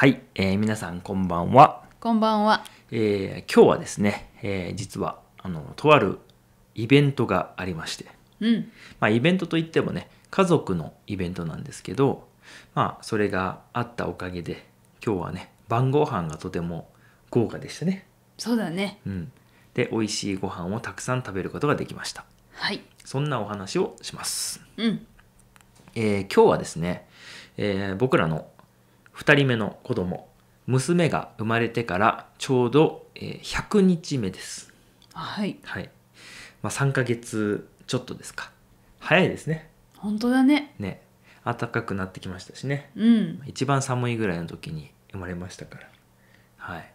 はい、皆さんこんばんは。こんばんは。今日はですね、実はとあるイベントがありまして、イベントといってもね、家族のイベントなんですけど、それがあったおかげで今日はね、晩ご飯がとても豪華でしたね。そうだね。で、美味しいご飯をたくさん食べることができました。はい。そんなお話をします。今日はですね、僕らの2人目の子供、娘が生まれてからちょうど100日目です。はい。はい。3ヶ月ちょっとですか。早いですね。本当だね。ね。暖かくなってきましたしね。一番寒いぐらいの時に生まれましたから。はい。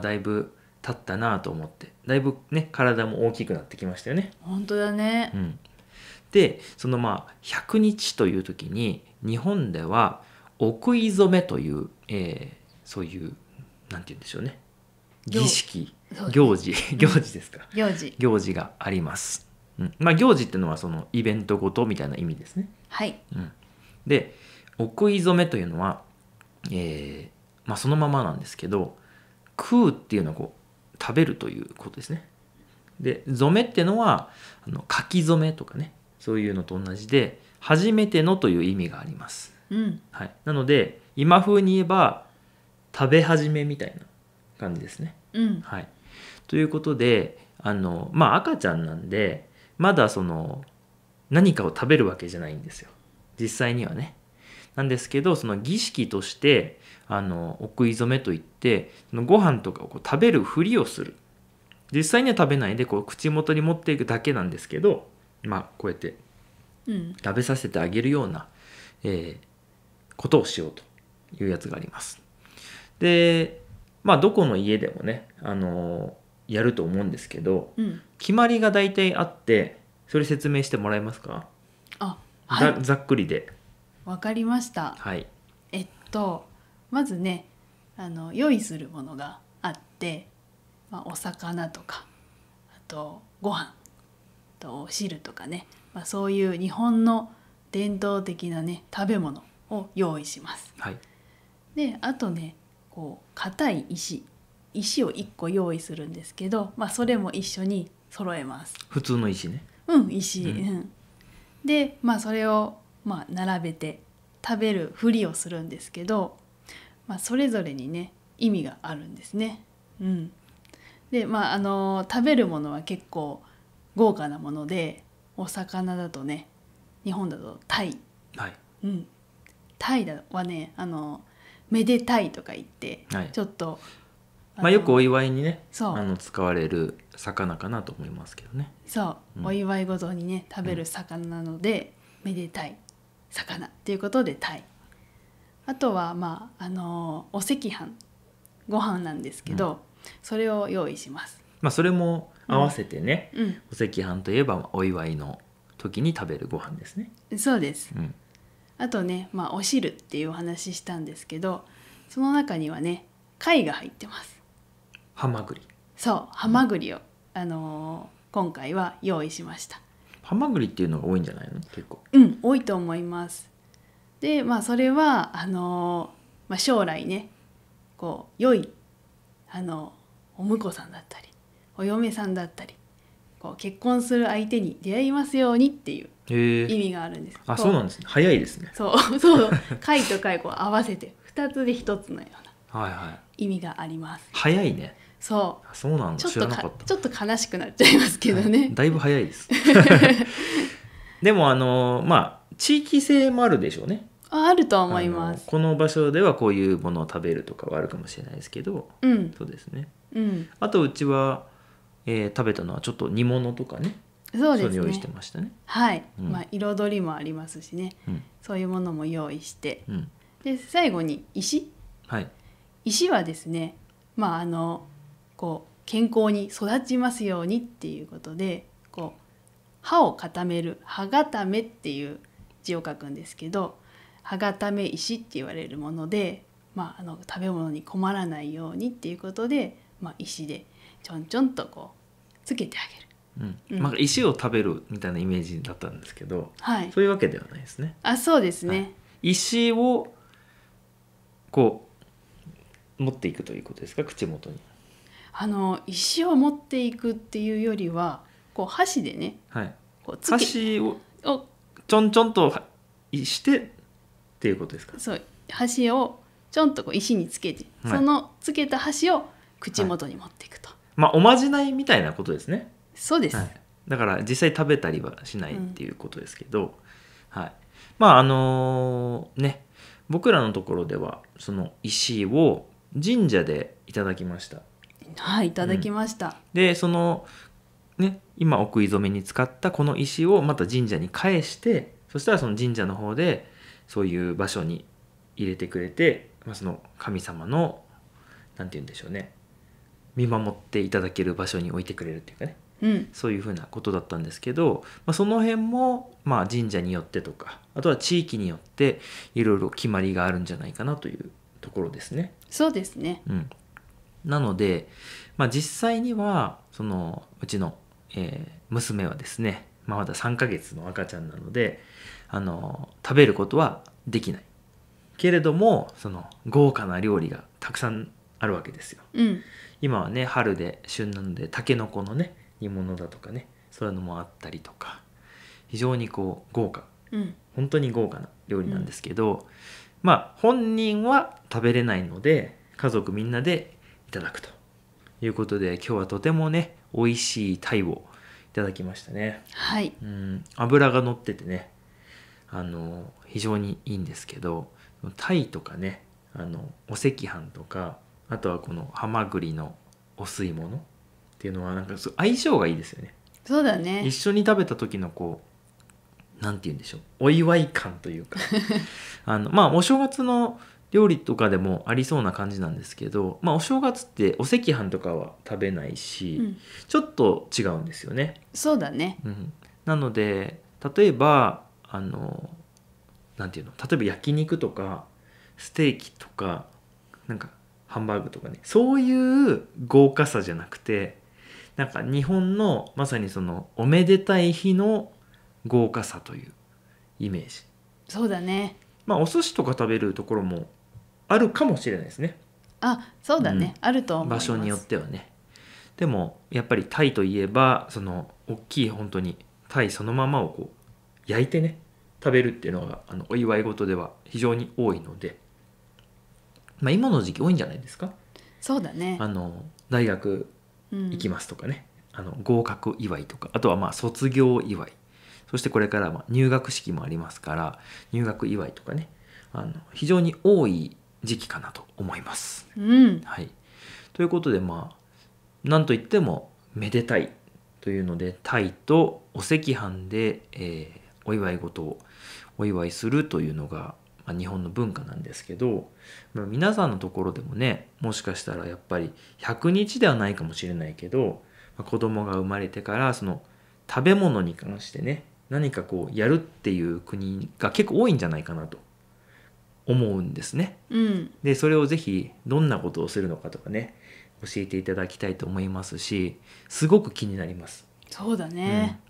だいぶ経ったなと思って、だいぶね体も大きくなってきましたよね。本当だね。で、その100日という時に日本ではお食い初めという、そういうなんて言うんでしょうね、儀式、行事ですか、行事があります。行事っていうのはそのイベントごとみたいな意味ですね。はい。で、お食い初めというのは、そのままなんですけど、食うっていうのはこう食べるということですね。で、染めっていうのは書き初めとかね、そういうのと同じで初めてのという意味があります。なので今風に言えば食べ始めみたいな感じですね。ということで赤ちゃんなんでまだその何かを食べるわけじゃないんですよ、実際にはね。なんですけど、その儀式としてお食い初めといって、そのご飯とかをこう食べるふりをする。実際には食べないでこう口元に持っていくだけなんですけど、こうやって食べさせてあげるような、ことをしようというやつがあります。で、どこの家でもね、やると思うんですけど、決まりが大体あって、それ説明してもらえますか？ざっくりで。わかりました。はい。まずね、用意するものがあって、お魚とか、あとご飯とお汁とかね、そういう日本の伝統的なね食べ物を用意します。はい。で、あとね、こう硬い石を1個用意するんですけど、それも一緒に揃えます。普通の石ね。で、それを並べて食べるふりをするんですけど、それぞれにね意味があるんですね。で、食べるものは結構豪華なもので、お魚だとね、日本だとタイ。はい。タイはね、めでたいとか言って、ちょっとよくお祝いにね、使われる魚かなと思いますけどね。お祝いごとにね食べる魚なので、めでたい魚っていうことでタイ。あとはお赤飯、ご飯なんですけど、それを用意します。それも合わせてね、お赤飯といえばお祝いの時に食べるご飯ですね。そうです。あとね、お汁っていうお話したんですけど、その中にはね、貝が入ってます。ハマグリ。そう、ハマグリを、今回は用意しました。ハマグリっていうのが多いんじゃないの？結構。多いと思います。で、それは将来ね、こう良いお婿さんだったり、お嫁さんだったり、結婚する相手に出会いますようにっていう意味があるんです。そうなんですね。早いですね。そう、貝と貝こう合わせて2つで1つのような意味があります。早いね。そうなんです。知らなかった。ちょっと悲しくなっちゃいますけどね。だいぶ早いです。でも地域性もあるでしょうね。あると思います。この場所ではこういうものを食べるとかはあるかもしれないですけど、そうですね。あとうちは食べたのはちょっと煮物とかね、そうですね、用意してましたね。はい、彩りもありますしね、そういうものも用意して、で最後に石。はい。石はですね、こう健康に育ちますようにっていうことで、こう歯を固める歯固めっていう字を書くんですけど、歯固め石って言われるもので、食べ物に困らないようにっていうことで、石でちょんちょんとこうつけてあげる。石を食べるみたいなイメージだったんですけど、そういうわけではないですね。そうですね。石をこう持っていくということですか、口元に。石を持っていくっていうよりは、こう箸でね、はい、こう箸をちょんちょんとしてっていうことですか。そう、箸をちょんとこう石につけて、はい、そのつけた箸を口元に持っていくと、はい、まあおまじないみたいなことですね。そうです、はい、だから実際食べたりはしないっていうことですけど、うん、はい、まあね、僕らのところではその石を神社でいただきました。はい、いただきました、うん、でそのね、今お食い初めに使ったこの石をまた神社に返して、そしたらその神社の方でそういう場所に入れてくれて、まあ、その神様のなんて言うんでしょうね、見守っていただける場所に置いてくれるっていうかね、うん、そういうふうなことだったんですけど、まあ、その辺もまあ神社によってとか、あとは地域によっていろいろ決まりがあるんじゃないかなというところですね。そうですね、うん、なので、まあ、実際にはそのうちの、娘はですね、まあ、まだ3ヶ月の赤ちゃんなので食べることはできないけれども、その豪華な料理がたくさんあるわけですよ、うん、今はね春で旬なのでタケノコのね煮物だとかね、そういうのもあったりとか、非常にこう豪華、うん、本当に豪華な料理なんですけど、うん、まあ本人は食べれないので家族みんなでいただくということで、今日はとてもね美味しい鯛をいただきましたね。はい、うん、脂が乗っててね、非常にいいんですけど、鯛とかね、お赤飯とか、あとはこのハマグリのお吸い物っていうのはなんか相性がいいですよね。そうだね、一緒に食べた時のこうなんて言うんでしょう、お祝い感というかまあお正月の料理とかでもありそうな感じなんですけど、まあ、お正月ってお赤飯とかは食べないし、うん、ちょっと違うんですよね。そうだね、うん、なので例えばなんていうの、例えば焼肉とかステーキとかなんかハンバーグとかね、そういう豪華さじゃなくて、なんか日本のまさにそのおめでたい日の豪華さというイメージ。そうだね、まあお寿司とか食べるところもあるかもしれないですね。あ、そうだね、うん、あると思います、場所によってはね。でもやっぱり鯛といえばその大きい本当に鯛そのままをこう焼いてね食べるっていうのがお祝い事では非常に多いので、まあ、今の時期多いんじゃないですか。そうだね、大学行きますとかね、うん、合格祝いとか、あとはまあ卒業祝い、そしてこれからは入学式もありますから入学祝いとかね、非常に多い時期かなと思います、うん、はい、ということで、まあ何といってもめでたいというので鯛とお赤飯で、お祝い事をお祝いするというのが、まあ、日本の文化なんですけど、まあ、皆さんのところでもね、もしかしたらやっぱり100日ではないかもしれないけど、まあ、子供が生まれてからその食べ物に関してね何かこうやるっていう国が結構多いんじゃないかなと思うんですね、うん、でそれをぜひどんなことをするのかとかね教えていただきたいと思いますし、すごく気になります。そうだね、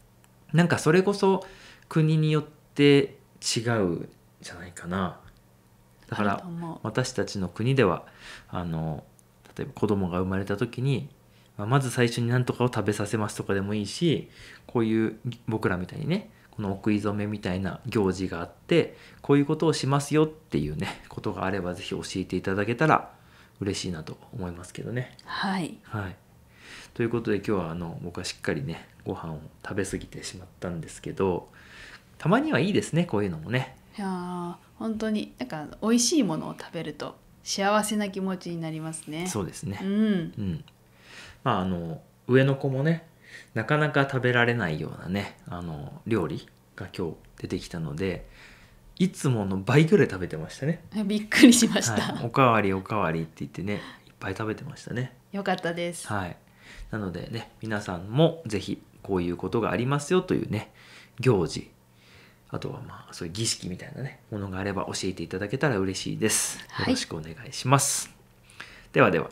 うん、なんかそれこそ国によって違うじゃないかな。だから私たちの国では例えば子供が生まれた時にまず最初に何とかを食べさせますとかでもいいし、こういう僕らみたいにねこのお食い初めみたいな行事があって、こういうことをしますよっていうねことがあればぜひ教えていただけたら嬉しいなと思いますけどね。はい、はい、ということで今日は僕はしっかりねご飯を食べ過ぎてしまったんですけど、たまにはいいですねこういうのもね。いや本当になんか美味しいものを食べると幸せな気持ちになりますね。そうですね、うん、うん、まあ上の子もねなかなか食べられないようなね料理が今日出てきたので、いつもの倍ぐらい食べてましたね。びっくりしました、はい、おかわりおかわりって言ってねいっぱい食べてましたね。よかったです、はい、なのでね皆さんもぜひこういうことがありますよというね行事、あとはまあそういう儀式みたいなねものがあれば教えていただけたら嬉しいです。よろしくお願いします、はい、ではでは。